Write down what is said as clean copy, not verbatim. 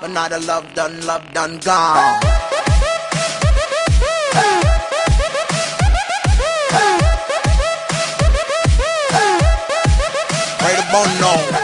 But now the love done gone. Pray the bone no.